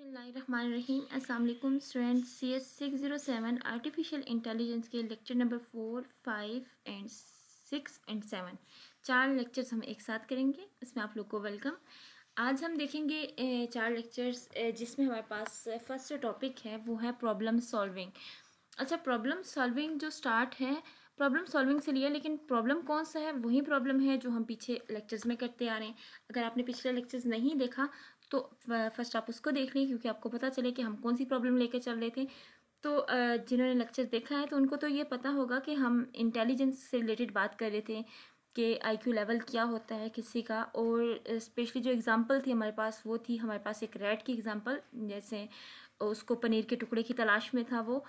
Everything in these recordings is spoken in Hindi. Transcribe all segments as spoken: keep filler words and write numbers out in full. बिस्मिल्लाहिर्रहमानिर्रहीम। अस्सलाम वालेकुम students. C S six zero seven artificial intelligence के lecture number four five and six and seven चार लेक्चर्स हम एक साथ करेंगे। इसमें आप लोग को वेलकम। आज हम देखेंगे चार लेक्चर्स जिसमें हमारे पास फर्स्ट टॉपिक है वो है प्रॉब्लम सॉल्विंग। अच्छा, प्रॉब्लम सॉल्विंग जो स्टार्ट है प्रॉब्लम सॉल्विंग से लिया, लेकिन प्रॉब्लम कौन सा है? वही प्रॉब्लम है जो हम पीछे लेक्चर्स में करते आ रहे हैं। अगर आपने पिछले लेक्चर्स नहीं देखा तो फर्स्ट आप उसको देख लें, क्योंकि आपको पता चले कि हम कौन सी प्रॉब्लम लेकर चल रहे थे। तो जिन्होंने लेक्चर देखा है तो उनको तो ये पता होगा कि हम इंटेलिजेंस से रिलेटेड बात कर रहे थे कि आईक्यू लेवल क्या होता है किसी का। और स्पेशली जो एग्ज़ाम्पल थी हमारे पास वो थी हमारे पास एक रैट की एग्ज़ाम्पल, जैसे उसको पनीर के टुकड़े की तलाश में था वो,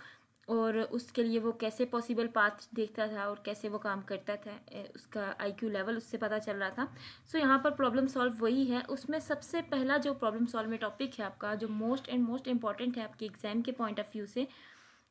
और उसके लिए वो कैसे पॉसिबल पाथ देखता था और कैसे वो काम करता था, उसका आईक्यू लेवल उससे पता चल रहा था। सो so, यहाँ पर प्रॉब्लम सॉल्व वही है। उसमें सबसे पहला जो प्रॉब्लम सॉल्व में टॉपिक है आपका, जो मोस्ट एंड मोस्ट इम्पॉर्टेंट है आपके एग्ज़ाम के पॉइंट ऑफ व्यू से,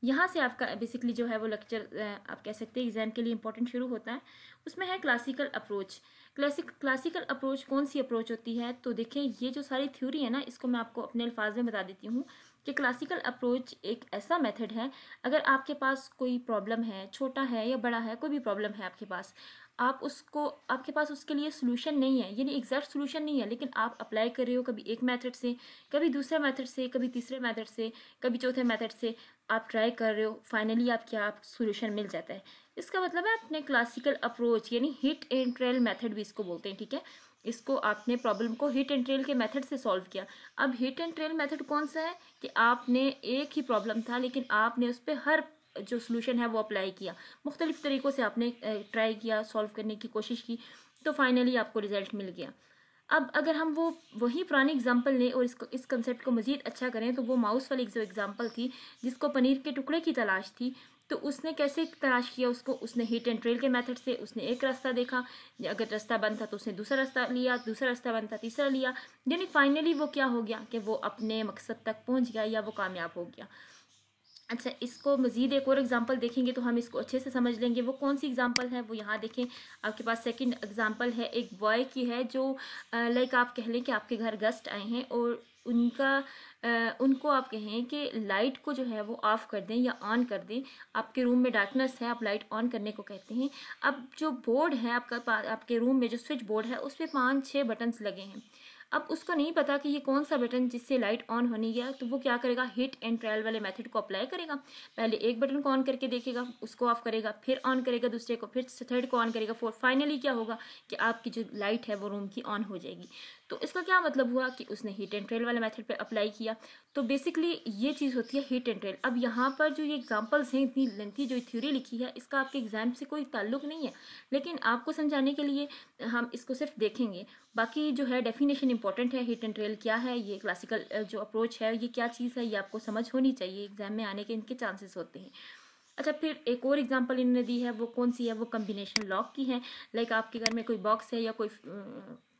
यहाँ से आपका बेसिकली जो है वो लेक्चर आप कह सकते हैं एग्ज़ाम के लिए इम्पोर्टेंट शुरू होता है। उसमें है classical approach. Classic classical approach कौन सी अप्रोच होती है? तो देखें, ये जो सारी थ्योरी है ना, इसको मैं आपको अपने अल्फाज में बता देती हूँ कि क्लासिकल अप्रोच एक ऐसा मेथड है, अगर आपके पास कोई प्रॉब्लम है, छोटा है या बड़ा है, कोई भी प्रॉब्लम है आपके पास, आप उसको आपके पास उसके लिए सोल्यूशन नहीं है, यानी एग्जैक्ट सोल्यूशन नहीं है, लेकिन आप अप्लाई कर रहे हो कभी एक मेथड से, कभी दूसरे मेथड से, कभी तीसरे मेथड से, कभी चौथे मेथड से आप ट्राई कर रहे हो, फाइनली आप क्या आप सोल्यूशन मिल जाता है। इसका मतलब है आपने क्लासिकल अप्रोच, यानी हिट एंड ट्रेल मेथड भी इसको बोलते हैं, ठीक है। इसको आपने प्रॉब्लम को हिट एंड ट्रेल के मेथड से सॉल्व किया। अब हिट एंड ट्रेल मेथड कौन सा है कि आपने एक ही प्रॉब्लम था लेकिन आपने उस पर हर जो सोल्यूशन है वो अप्लाई किया, मुख्तलिफ तरीक़ों से आपने ट्राई किया, सॉल्व करने की कोशिश की, तो फाइनली आपको रिजल्ट मिल गया। अब अगर हम वो वही पुरानी एग्जांपल लें और इसको इस कंसेप्ट को मज़ीद अच्छा करें, तो वो माउस वाली जो एग्जांपल थी जिसको पनीर के टुकड़े की तलाश थी, तो उसने कैसे तलाश किया उसको? उसने हिट एंड ट्रेल के मेथड से, उसने एक रास्ता देखा, अगर रास्ता बंद था तो उसने दूसरा रास्ता लिया, दूसरा रास्ता बंद था तीसरा लिया, यानी फाइनली वो क्या हो गया कि वो अपने मकसद तक पहुँच गया या वो कामयाब हो गया। अच्छा, इसको मज़ीद एक और एग्ज़ाम्पल देखेंगे तो हम इसको अच्छे से समझ लेंगे। वो कौन सी एग्ज़ाम्पल है? वो यहाँ देखें, आपके पास सेकंड एग्ज़ाम्पल है एक बॉय की है जो लाइक आप कह लें कि आपके घर गेस्ट आए हैं और उनका आ, उनको आप कहें कि लाइट को जो है वो ऑफ़ कर दें या ऑन कर दें। आपके रूम में डार्कनेस है, आप लाइट ऑन करने को कहते हैं। अब जो बोर्ड है आपका, आपके रूम में जो स्विच बोर्ड है, उस पर पाँच छः बटन्स लगे हैं। अब उसको नहीं पता कि ये कौन सा बटन जिससे लाइट ऑन होनी है, तो वो क्या करेगा? हिट एंड ट्रायल वाले मेथड को अप्लाई करेगा। पहले एक बटन को ऑन करके देखेगा, उसको ऑफ करेगा, फिर ऑन करेगा दूसरे को, फिर थर्ड को ऑन करेगा, फोर, फाइनली क्या होगा कि आपकी जो लाइट है वो रूम की ऑन हो जाएगी। तो इसका क्या मतलब हुआ कि उसने हिट एंड ट्रेल वाले मेथड पे अप्लाई किया। तो बेसिकली ये चीज़ होती है हिट एंड ट्रेल। अब यहाँ पर जो ये एग्जांपल्स हैं, इतनी लेंथी जो थ्योरी लिखी है, इसका आपके एग्जाम से कोई ताल्लुक नहीं है, लेकिन आपको समझाने के लिए हम इसको सिर्फ देखेंगे। बाकी जो है डेफिनेशन इंपॉर्टेंट है, हिट एंड ट्रेल क्या है, ये क्लासिकल जो अप्रोच है ये क्या चीज़ है, ये आपको समझ होनी चाहिए, एग्जाम में आने के इनके चांसेस होते हैं। अच्छा, फिर एक और एग्जांपल इन्होंने दी है, वो कौन सी है? वो कम्बिनेशन लॉक की है। लाइक आपके घर में कोई बॉक्स है या कोई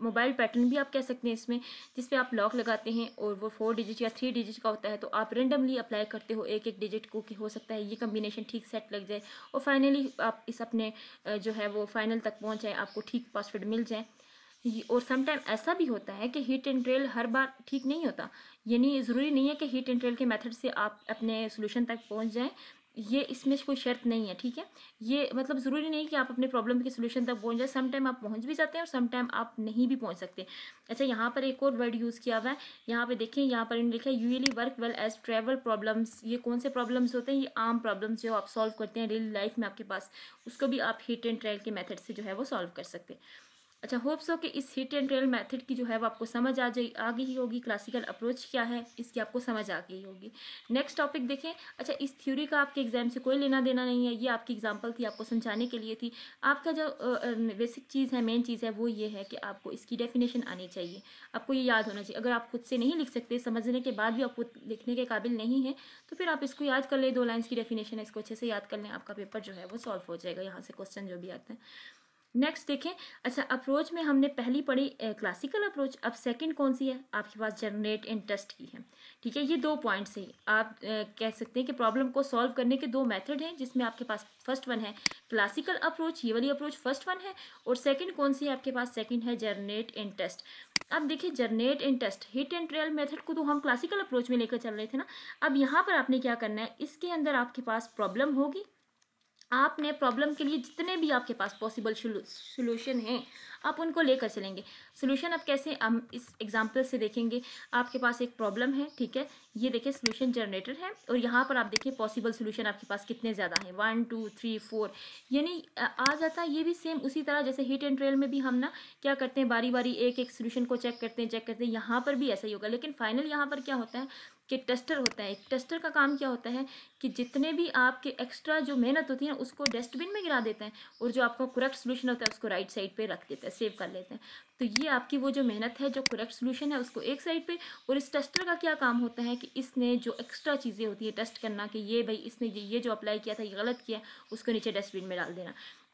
मोबाइल पैटर्न भी आप कह सकते हैं इसमें, जिस पे आप लॉक लगाते हैं और वो फोर डिजिट या थ्री डिजिट का होता है, तो आप रेंडमली अप्लाई करते हो एक एक डिजिट को कि हो सकता है ये कम्बिनेशन ठीक सेट लग जाए और फाइनली आप इस अपने जो है वो फाइनल तक पहुँच जाए, आपको ठीक पासवर्ड मिल जाए। और समटाइम ऐसा भी होता है कि हिट एंड ट्रेल हर बार ठीक नहीं होता, यानी ज़रूरी नहीं है कि हिट एंड ट्रेल के मेथड से आप अपने सोल्यूशन तक पहुँच जाएँ, ये इसमें कोई शर्त नहीं है, ठीक है। ये मतलब ज़रूरी नहीं कि आप अपने प्रॉब्लम के सोल्यूशन तक पहुंच जाए, समटाइम आप पहुंच भी जाते हैं और समटाइम आप नहीं भी पहुंच सकते। अच्छा, यहाँ पर एक और वर्ड यूज़ किया हुआ है, यहाँ पे देखें, यहाँ पर इन्होंने लिखा है usually work well as travel problems. ये कौन से प्रॉब्लम्स होते हैं? ये आम प्रॉब्लम्स जो आप सॉल्व करते हैं डेली लाइफ में आपके पास, उसको भी आप हिट एंड ट्रायल के मेथड से जो है वो सॉल्व कर सकते हैं। अच्छा, होप्स हो कि इस हिट एंड ट्रेल मेथड की जो है वो आपको समझ आ जाए आ गई होगी, क्लासिकल अप्रोच क्या है इसकी आपको समझ आ गई होगी। नेक्स्ट टॉपिक देखें। अच्छा, इस थ्योरी का आपके एग्जाम से कोई लेना देना नहीं है, ये आपकी एग्जांपल थी, आपको समझाने के लिए थी। आपका जो बेसिक चीज़ है, मेन चीज़ है, वो ये है कि आपको इसकी डेफिनेशन आनी चाहिए, आपको ये याद होना चाहिए। अगर आप खुद से नहीं लिख सकते, समझने के बाद भी आप खुद लिखने के काबिल नहीं है, तो फिर आप इसको याद कर लें, दो लाइन्स की डेफिनेशन है, इसको अच्छे से याद कर लें, आपका पेपर जो है वो सॉल्व हो जाएगा, यहाँ से क्वेश्चन जो भी आता है। नेक्स्ट देखें। अच्छा, अप्रोच में हमने पहली पढ़ी क्लासिकल अप्रोच, अब सेकंड कौन सी है आपके पास? जनरेट एंड टेस्ट की है, ठीक है। ये दो पॉइंट्स हैं, आप ए, कह सकते हैं कि प्रॉब्लम को सॉल्व करने के दो मेथड हैं, जिसमें आपके पास फर्स्ट वन है क्लासिकल अप्रोच, ये वाली अप्रोच फर्स्ट वन है, और सेकंड कौन सी है आपके पास? सेकंड है जनरेट एंड टेस्ट। अब देखिए generate and test, hit and trial method को तो हम क्लासिकल अप्रोच में लेकर चल रहे थे ना। अब यहाँ पर आपने क्या करना है, इसके अंदर आपके पास प्रॉब्लम होगी, आपने प्रॉब्लम के लिए जितने भी आपके पास पॉसिबल सोल्यूशन हैं आप उनको लेकर चलेंगे। सोल्यूशन आप कैसे, हम इस एग्जांपल से देखेंगे। आपके पास एक प्रॉब्लम है, ठीक है, ये देखिए सोल्यूशन जनरेटर है और यहाँ पर आप देखिए पॉसिबल सोल्यूशन आपके पास कितने ज़्यादा हैं, वन टू थ्री फोर, यानी आ जाता है। ये भी सेम उसी तरह जैसे हिट एंड ट्रेल में भी हम ना क्या करते हैं, बारी बारी एक एक सोल्यूशन को चेक करते हैं चेक करते हैं यहाँ पर भी ऐसा ही होगा। लेकिन फाइनल यहाँ पर क्या होता है कि टेस्टर होता है। एक टेस्टर का काम क्या होता है कि जितने भी आपके एक्स्ट्रा जो मेहनत होती है ना उसको डस्टबिन में गिरा देते हैं और जो आपका करेक्ट सोल्यूशन होता है उसको राइट साइड पे रख देते हैं, सेव कर लेते हैं। तो ये आपकी वो जो मेहनत है, जो करेक्ट सोल्यूशन है उसको एक साइड पे, और इस टेस्टर का क्या काम होता है कि इसने जो एक्स्ट्रा चीज़ें होती है टेस्ट करना कि ये भाई इसने ये जो अप्लाई किया था ये गलत किया, उसको नीचे डस्टबिन में डाल देना।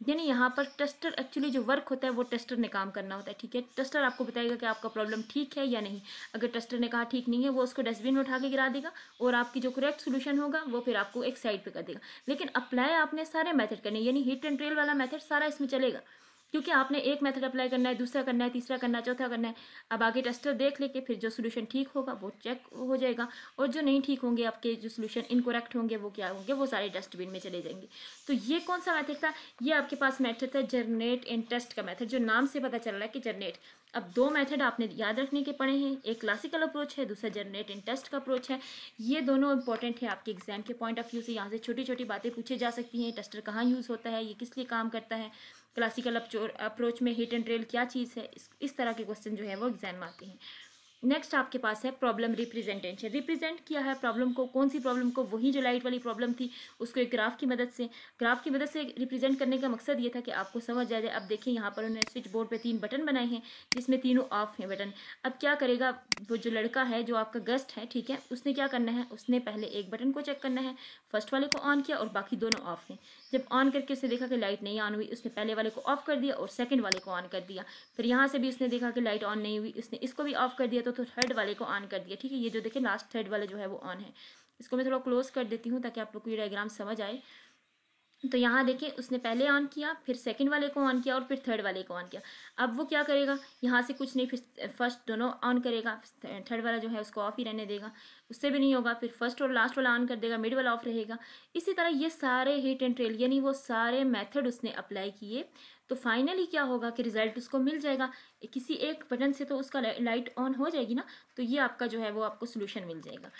यानी यहाँ पर टेस्टर एक्चुअली जो वर्क होता है वो टेस्टर ने काम करना होता है, ठीक है। टेस्टर आपको बताएगा कि आपका प्रॉब्लम ठीक है या नहीं। अगर टेस्टर ने कहा ठीक नहीं है, वो उसको डस्टबिन में उठा के गिरा देगा और आपकी जो करेक्ट सोल्यूशन होगा वो फिर आपको एक साइड पे कर देगा। लेकिन अप्लाई आपने सारे मेथड करने, यानी हिट एंड ट्रेल वाला मेथड सारा इसमें चलेगा, क्योंकि आपने एक मेथड अप्लाई करना है, दूसरा करना है, तीसरा करना है, चौथा करना है। अब आगे टेस्टर देख लेके फिर जो सोल्यूशन ठीक होगा वो चेक हो जाएगा और जो नहीं ठीक होंगे, आपके जो सोल्यूशन इनकोरेक्ट होंगे वो क्या होंगे, वो सारे डस्टबिन में चले जाएंगे। तो ये कौन सा मेथड था, ये आपके पास मेथड था जनरेट एंड टेस्ट का मेथड, जो नाम से पता चल रहा है कि जनरेट। अब दो मेथड आपने याद रखने के पड़े हैं, एक क्लासिकल अप्रोच है, दूसरा जनरेट एंड टेस्ट का अप्रोच है। ये दोनों इंपॉर्टेंट है आपके एग्जाम के पॉइंट ऑफ व्यू से। यहाँ से छोटी छोटी बातें पूछे जा सकती हैं, टेस्टर कहाँ यूज़ होता है, ये किस लिए काम करता है, क्लासिकल अप्रोच में हिट एंड ट्रेल क्या चीज़ है, इस, इस तरह के क्वेश्चन जो है वो एग्जाम में आते हैं। नेक्स्ट आपके पास है प्रॉब्लम रिप्रेजेंटेशन, रिप्रेजेंट किया है प्रॉब्लम को, कौन सी प्रॉब्लम को, वही जो लाइट वाली प्रॉब्लम थी उसको एक ग्राफ की मदद से ग्राफ की मदद से रिप्रेजेंट करने का मकसद ये था कि आपको समझ आ जाए। अब देखिए यहाँ पर उन्होंने स्विच बोर्ड पे तीन बटन बनाए हैं जिसमें तीनों ऑफ हैं बटन। अब क्या करेगा वो जो लड़का है, जो आपका गेस्ट है, ठीक है, उसने क्या करना है, उसने पहले एक बटन को चेक करना है, फर्स्ट वाले को ऑन किया और बाकी दोनों ऑफ हैं। जब ऑन करके उसने देखा कि लाइट नहीं ऑन हुई, उसने पहले वाले को ऑफ कर दिया और सेकेंड वाले को ऑन कर दिया। फिर यहाँ से भी उसने देखा कि लाइट ऑन नहीं हुई, उसने इसको भी ऑफ कर दिया तो थर्ड वाले को ऑन कर दिया, ठीक है। ये जो देखिए लास्ट थर्ड वाला जो है वो ऑन है। इसको मैं थोड़ा क्लोज कर देती हूँ ताकि आप लोग को ये डायग्राम समझ आए। तो यहाँ देखिए उसने पहले ऑन किया, फिर सेकंड वाले को ऑन किया और फिर थर्ड वाले को ऑन किया। अब वो क्या करेगा, यहाँ से कुछ नहीं, फिर फर्स्ट दोनों ऑन करेगा, थर्ड वाला जो है उसको ऑफ ही रहने देगा, उससे भी नहीं होगा, फिर फर्स्ट और लास्ट वाला ऑन कर देगा, मिड वाला ऑफ रहेगा। इसी तरह ये सारे हिट एंड ट्रेल यानी वो सारे मैथड उसने अप्लाई किए, तो फाइनली क्या होगा कि रिजल्ट उसको मिल जाएगा, किसी एक बटन से तो उसका लाइट ऑन हो जाएगी ना। तो ये आपका जो है वो आपको सोल्यूशन मिल जाएगा।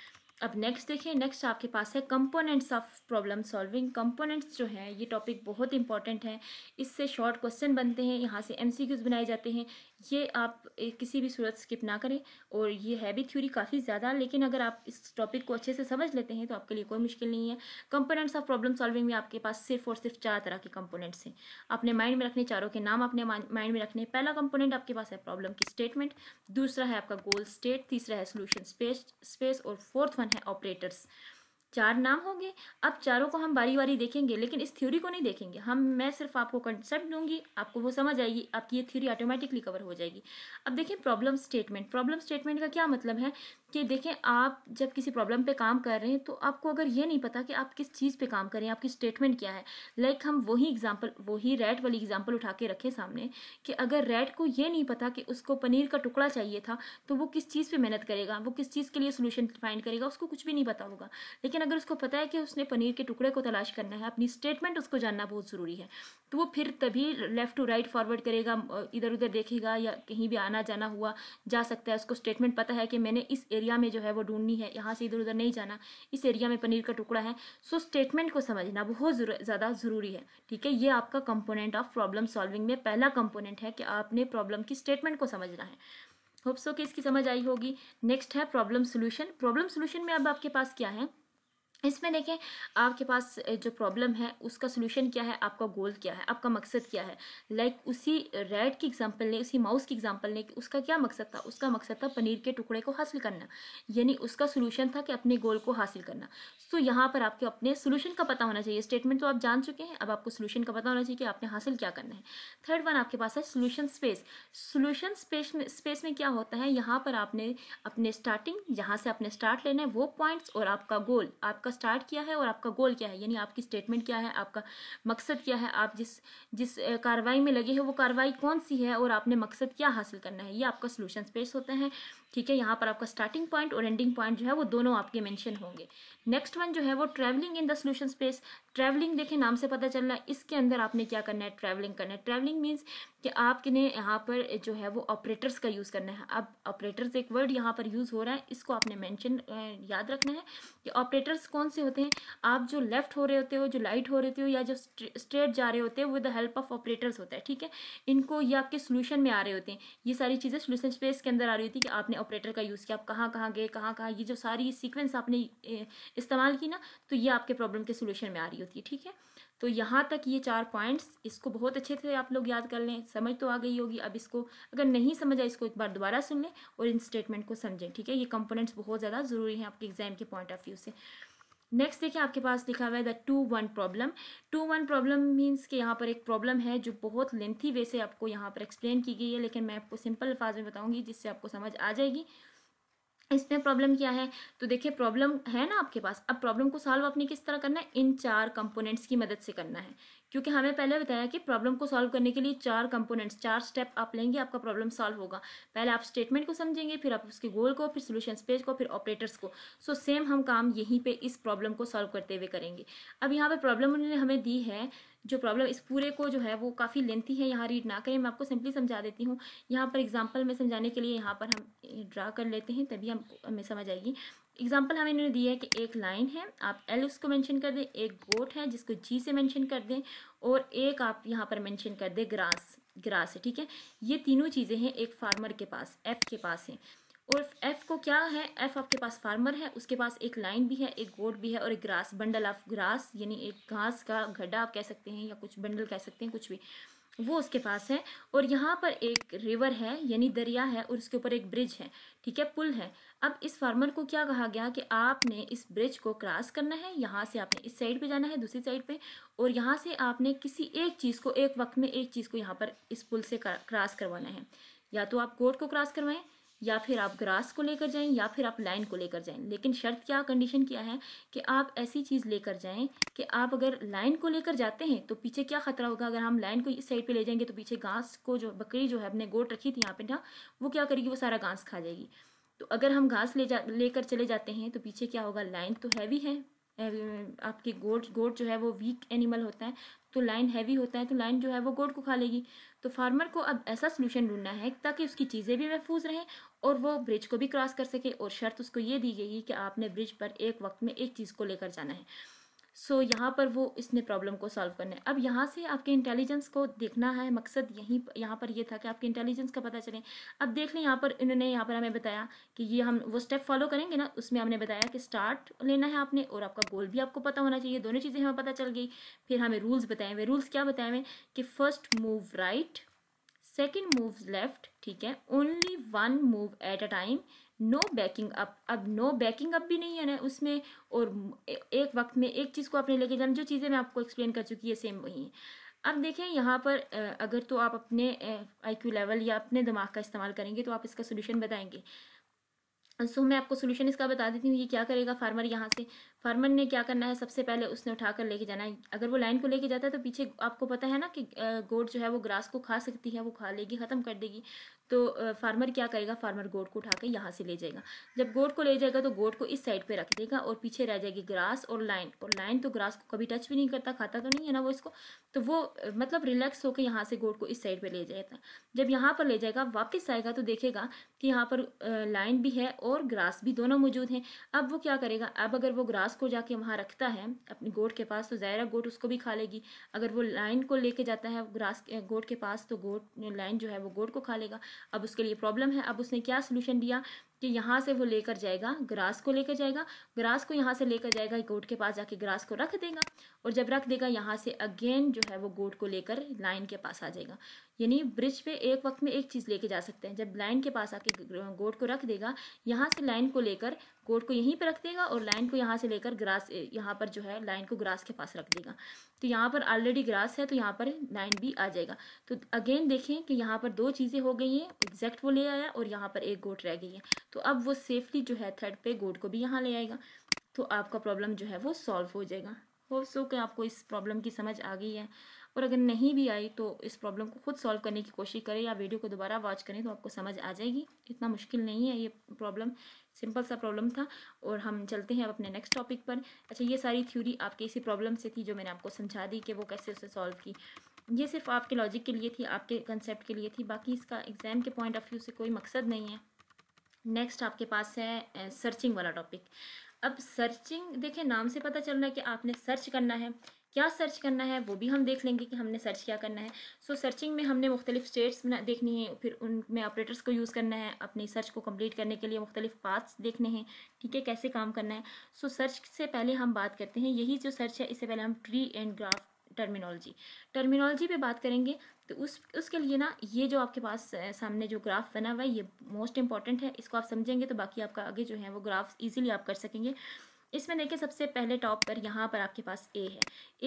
अब नेक्स्ट देखिए, नेक्स्ट आपके पास है components of problem solving. Components जो है ये टॉपिक बहुत इंपॉर्टेंट है, इससे शॉर्ट क्वेश्चन बनते हैं, यहाँ से एमसीक्यूज बनाए जाते हैं। ये आप किसी भी सूरत स्किप ना करें, और ये है भी थ्योरी काफ़ी ज़्यादा, लेकिन अगर आप इस टॉपिक को अच्छे से समझ लेते हैं तो आपके लिए कोई मुश्किल नहीं है। कंपोनेंट्स ऑफ प्रॉब्लम सॉल्विंग में आपके पास सिर्फ और सिर्फ चार तरह के कंपोनेंट्स हैं, अपने माइंड में रखने, चारों के नाम अपने माइंड में रखने। पहला कंपोनेंट आपके पास है प्रॉब्लम की स्टेटमेंट, दूसरा है आपका गोल स्टेट, तीसरा है सोल्यूशन स्पेस स्पेस और फोर्थ वन है ऑपरेटर्स। चार नाम होंगे। अब चारों को हम बारी बारी देखेंगे, लेकिन इस थ्योरी को नहीं देखेंगे हम, मैं सिर्फ आपको कंसेप्ट दूंगी, आपको वो समझ आएगी, आपकी ये थ्योरी ऑटोमेटिकली कवर हो जाएगी। अब देखिए प्रॉब्लम स्टेटमेंट, प्रॉब्लम स्टेटमेंट का क्या मतलब है कि देखें आप जब किसी प्रॉब्लम पे काम कर रहे हैं तो आपको अगर ये नहीं पता कि आप किस चीज़ पे काम कर रहे हैं, आपकी स्टेटमेंट क्या है, लाइक like हम वही एग्जांपल वही रेट वाली एग्जांपल उठा के रखें सामने कि अगर रेट को ये नहीं पता कि उसको पनीर का टुकड़ा चाहिए था तो वो किस चीज़ पे मेहनत करेगा, वो किस चीज़ के लिए सोल्यूशन फाइंड करेगा, उसको कुछ भी नहीं पता होगा। लेकिन अगर उसको पता है कि उसने पनीर के टुकड़े को तलाश करना है, अपनी स्टेटमेंट उसको जानना बहुत ज़रूरी है, तो वो फिर तभी लेफ़्ट टू राइट फॉरवर्ड करेगा, इधर उधर देखेगा, या कहीं भी आना जाना हुआ जा सकता है। उसको स्टेटमेंट पता है कि मैंने इस एरिया में जो है वो ढूंढनी है, यहाँ से इधर उधर नहीं जाना, इस एरिया में पनीर का टुकड़ा है। सो स्टेटमेंट को समझना बहुत ज़्यादा ज़रूरी है, ठीक है। ये आपका कंपोनेंट ऑफ प्रॉब्लम सॉल्विंग में पहला कंपोनेंट है कि आपने प्रॉब्लम की स्टेटमेंट को समझना है। होप सो कि इसकी समझ आई होगी। नेक्स्ट है प्रॉब्लम सोल्यूशन। प्रॉब्लम सोल्यूशन में अब आपके पास क्या है, इसमें देखें आपके पास जो प्रॉब्लम है उसका सोल्यूशन क्या है, आपका गोल क्या है, आपका मकसद क्या है। लाइक like उसी रेड की एग्जांपल ने, उसी माउस की एग्जांपल ने कि उसका क्या मकसद था, उसका मकसद था पनीर के टुकड़े को हासिल करना, यानी उसका सोल्यूशन था कि अपने गोल को हासिल करना। सो so यहाँ पर आपके अपने सोल्यूशन का पता होना चाहिए, स्टेटमेंट तो आप जान चुके हैं, अब आपको सोल्यूशन का पता होना चाहिए कि आपने हासिल क्या करना है। थर्ड वन आपके पास है सोल्यूशन स्पेस। सोल्यूशन स्पेस में स्पेस में क्या होता है, यहाँ पर आपने अपने स्टार्टिंग, जहाँ से आपने स्टार्ट लेना है वो पॉइंट्स, और आपका गोल, आपका स्टार्ट क्या है और आपका गोल क्या है, यानी आपकी स्टेटमेंट क्या है, आपका मकसद क्या है, आप जिस जिस कार्रवाई में लगे हैं वो कार्रवाई कौन सी है और आपने मकसद क्या हासिल करना है, ये आपका सोल्यूशन पेज होता है। ठीक है, यहाँ पर आपका स्टार्टिंग पॉइंट और एंडिंग पॉइंट जो है वो दोनों आपके मेंशन होंगे। नेक्स्ट वन जो है वो travelling in the solution page. Travelling देखें, नाम से पता चल रहा है इसके अंदर आपने क्या करना है, ट्रैवलिंग करना है। ट्रैवलिंग मीन्स कि आपने यहाँ पर जो है वो ऑपरेटर्स का यूज़ करना है। अब ऑपरेटर्स एक वर्ड यहाँ पर यूज़ हो रहा है, इसको आपने मेंशन याद रखना है कि ऑपरेटर्स कौन से होते हैं। आप जो लेफ्ट हो रहे होते हो, जो राइट हो रहे होते हो या जो स्ट्रेट जा रहे होते हो, with the help of operators होता है। ठीक है, इनको ये आपके सोल्यूशन में आ रहे होते हैं। ये सारी चीज़ें सोल्यूशन स्पेस के अंदर आ रही होती है कि आपने ऑपरेटर का यूज़ किया, आप कहाँ कहाँ गए, कहाँ कहाँ, ये जो सारी सीक्वेंस आपने इस्तेमाल की ना, तो ये आपके प्रॉब्लम के सोल्यूशन में आ रही होती है। ठीक है, तो यहाँ तक ये चार पॉइंट्स, इसको बहुत अच्छे से आप लोग याद कर लें। समझ तो आ गई होगी, अब इसको अगर नहीं समझा इसको एक बार दोबारा सुन लें और इन स्टेटमेंट को समझें। ठीक है, ये कंपोनेंट्स बहुत ज़्यादा ज़रूरी हैं आपके एग्जाम के पॉइंट ऑफ व्यू से। नेक्स्ट देखिए, आपके पास लिखा हुआ है the two one problem. Two one problem means कि यहाँ पर एक प्रॉब्लम है जो बहुत लेंथी वे से आपको यहाँ पर एक्सप्लेन की गई है, लेकिन मैं आपको सिंपल अल्फाज में बताऊँगी जिससे आपको समझ आ जाएगी। इसमें प्रॉब्लम क्या है, तो देखिए प्रॉब्लम है ना आपके पास। अब प्रॉब्लम को सॉल्व आपने किस तरह करना है, इन चार कंपोनेंट्स की मदद से करना है, क्योंकि हमें पहले बताया कि प्रॉब्लम को सॉल्व करने के लिए चार कंपोनेंट्स, चार स्टेप आप लेंगे, आपका प्रॉब्लम सॉल्व होगा। पहले आप स्टेटमेंट को समझेंगे, फिर आप उसके गोल को, फिर सोल्यूशन पेज को, फिर ऑपरेटर्स को। सो सेम हम काम यहीं पे इस प्रॉब्लम को सॉल्व करते हुए करेंगे। अब यहाँ पर प्रॉब्लम उन्होंने हमें दी है, जो प्रॉब्लम इस पूरे को जो है वो काफ़ी लेंथी है, यहाँ रीड ना करें, मैं आपको सिंपली समझा देती हूँ। यहाँ पर एग्जाम्पल में समझाने के लिए यहाँ पर हम ड्रा कर लेते हैं, तभी हम हमें समझ आएगी। एग्जाम्पल हमें इन्होंने दी है कि एक लाइन है, आप एल उसको मेंशन कर दें, एक गोट है जिसको जी से मेंशन कर दें, और एक आप यहाँ पर मेंशन कर दें ग्रास, ग्रास है। ठीक है, ये तीनों चीज़ें हैं एक फार्मर के पास, एफ़ के पास हैं, और एफ़ को क्या है, एफ़ आपके पास फार्मर है, उसके पास एक लाइन भी है, एक गोट भी है और एक ग्रास, बंडल ऑफ ग्रास, यानी एक घास का गड्ढा आप कह सकते हैं या कुछ बंडल कह सकते हैं, कुछ भी वो उसके पास है। और यहाँ पर एक रिवर है यानी दरिया है, और उसके ऊपर एक ब्रिज है, ठीक है, पुल है। अब इस फार्मर को क्या कहा गया कि आपने इस ब्रिज को क्रॉस करना है, यहाँ से आपने इस साइड पे जाना है, दूसरी साइड पे, और यहाँ से आपने किसी एक चीज़ को एक वक्त में एक चीज़ को यहाँ पर इस पुल से क्रॉस करवाना है। या तो आप गोट को क्रॉस करवाएं, या फिर आप ग्रास को लेकर जाएं, या फिर आप लाइन को लेकर जाएं। लेकिन शर्त क्या, कंडीशन क्या है कि आप ऐसी चीज़ लेकर जाएं कि आप अगर लाइन को लेकर जाते हैं तो पीछे क्या खतरा होगा, अगर हम लाइन को इस साइड पे ले जाएंगे तो पीछे घास को, जो बकरी जो है अपने गोट रखी थी यहाँ पे ना, वो क्या करेगी, वो सारा घास खा जाएगी। तो अगर हम घास ले जा लेकर चले जाते हैं तो पीछे क्या होगा, लाइन तो हैवी है, आपके गोट गोट जो है वो वीक एनिमल होता है, तो लाइन हैवी होता है, तो लाइन जो है वो गोट को खा लेगी। तो फार्मर को अब ऐसा सोल्यूशन ढूंढना है ताकि उसकी चीज़ें भी महफूज रहें और वो ब्रिज को भी क्रॉस कर सके, और शर्त उसको ये दी गई कि आपने ब्रिज पर एक वक्त में एक चीज़ को लेकर जाना है। सो so, यहाँ पर वो इसने प्रॉब्लम को सॉल्व करना है। अब यहाँ से आपके इंटेलिजेंस को देखना है, मकसद यहीं यहाँ पर ये था कि आपके इंटेलिजेंस का पता चले। अब देख लें, यहाँ पर इन्होंने यहाँ पर हमें बताया कि ये हम वो स्टेप फॉलो करेंगे ना, उसमें हमने बताया कि स्टार्ट लेना है आपने, और आपका गोल भी आपको पता होना चाहिए, दोनों चीज़ें हमें पता चल गई। फिर हमें रूल्स बताए हुए, रूल्स क्या बताए हुए कि first move right, second move left, ठीक है, only one move at a time, no backing up. अब नो बैकिंग अप भी नहीं है ना उसमें, और एक वक्त में एक चीज़ को आपने लेके जाना, जो चीज़ें मैं आपको एक्सप्लेन कर चुकी है सेम वही है। अब देखें यहाँ पर अगर तो आप अपने आईक्यू लेवल या अपने दिमाग का इस्तेमाल करेंगे तो आप इसका सोल्यूशन बताएंगे। सो so, मैं आपको सोल्यूशन इसका बता देती हूँ। ये क्या करेगा फार्मर, यहाँ से फार्मर ने क्या करना है, सबसे पहले उसने उठा कर लेके जाना है। अगर वो लाइन को लेके जाता है तो पीछे आपको पता है ना कि गोट जो है वो ग्रास को खा सकती है, वो खा लेगी, ख़त्म कर देगी। तो फार्मर क्या करेगा, फार्मर गोट को उठा कर यहाँ से ले जाएगा। जब गोट को ले जाएगा तो गोट को इस साइड पे रख देगा और पीछे रह जाएगी ग्रास और लाइन, और लाइन तो ग्रास को कभी टच भी नहीं करता, खाता तो नहीं है ना वो इसको, तो वो मतलब रिलैक्स होकर यहाँ से गोट को इस साइड पे ले जाएगा। जब यहाँ पर ले जाएगा, वापस आएगा तो देखेगा कि यहाँ पर लाइन भी है और ग्रास भी, दोनों मौजूद हैं। अब वो क्या करेगा, अब अगर वो ग्रास को जाके वहाँ रखता है अपने गोट के पास तो ज़ाहिर गोट उसको भी खा लेगी। अगर वो लाइन को लेके जाता है ग्रास गोट के पास तो गोट लाइन जो है वो गोट को खा लेगा। अब उसके लिए प्रॉब्लम है। अब उसने क्या सोल्यूशन दिया कि यहाँ से वो लेकर जाएगा, ग्रास को लेकर जाएगा, ग्रास को यहाँ से लेकर जाएगा, गोट के पास जाके ग्रास को रख देगा, और जब रख देगा यहाँ से अगेन जो है वो गोट को लेकर लाइन के पास आ जाएगा। यानी ब्रिज पे एक वक्त में एक चीज़ लेके जा सकते हैं। जब लाइन के पास आके गोट को रख देगा, यहाँ से लाइन को लेकर गोट को यहीं पर रख देगा, और लाइन को यहाँ से लेकर ग्रास, यहाँ पर जो है लाइन को ग्रास के पास रख देगा। तो यहाँ पर ऑलरेडी ग्रास है तो यहाँ पर लाइन भी आ जाएगा। तो अगेन देखें कि यहाँ पर दो चीज़ें हो गई हैं, एग्जैक्ट वो ले आया और यहाँ पर एक गोट रह गई है। तो अब वो सेफली जो है थर्ड पे गोट को भी यहाँ ले आएगा। तो आपका प्रॉब्लम जो है वो सॉल्व हो जाएगा। होप सो कि आपको इस प्रॉब्लम की समझ आ गई है, और अगर नहीं भी आई तो इस प्रॉब्लम को खुद सॉल्व करने की कोशिश करें या वीडियो को दोबारा वॉच करें तो आपको समझ आ जाएगी। इतना मुश्किल नहीं है, ये प्रॉब्लम सिंपल सा प्रॉब्लम था। और हम चलते हैं अब अपने नेक्स्ट टॉपिक पर। अच्छा, ये सारी थ्योरी आपके इसी प्रॉब्लम से थी जो मैंने आपको समझा दी कि वो कैसे उसे सॉल्व की। ये सिर्फ आपके लॉजिक के लिए थी, आपके कंसेप्ट के लिए थी, बाकी इसका एग्ज़ाम के पॉइंट ऑफ व्यू से कोई मकसद नहीं है। नेक्स्ट आपके पास है सर्चिंग वाला टॉपिक। अब सर्चिंग देखें, नाम से पता चल रहा है कि आपने सर्च करना है। क्या सर्च करना है वो भी हम देख लेंगे कि हमने सर्च क्या करना है। सो so, सर्चिंग में हमने मुख्तलिफ स्टेट्स देखनी है, फिर उनमें ऑपरेटर्स को यूज़ करना है, अपनी सर्च को कंप्लीट करने के लिए मुख्तलिफ पाथ्स देखने हैं, ठीक है, कैसे काम करना है। सो so, सर्च से पहले हम बात करते हैं, यही जो सर्च है इससे पहले हम tree and graph terminology terminology पे बात करेंगे। तो उस उसके लिए ना ये जो आपके पास सामने जो ग्राफ बना हुआ है ये मोस्ट इंपॉर्टेंट है, इसको आप समझेंगे तो बाकी आपका आगे जो है वो ग्राफ इजीली आप कर सकेंगे। इसमें देखिए सबसे पहले टॉप पर यहाँ पर आपके पास ए है।